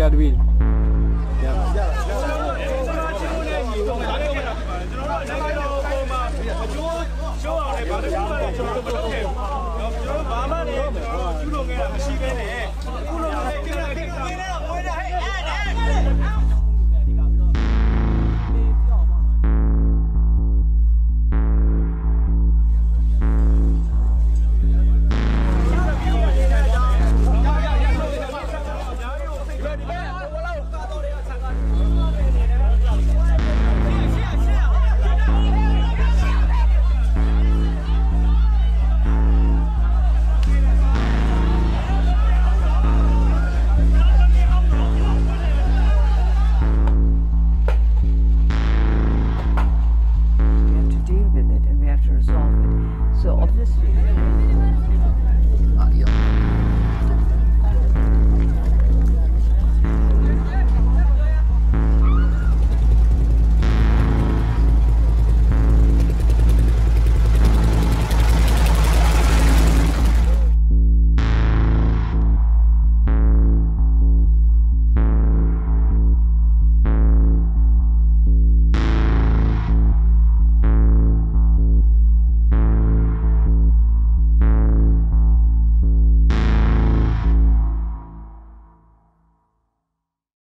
rear wheel.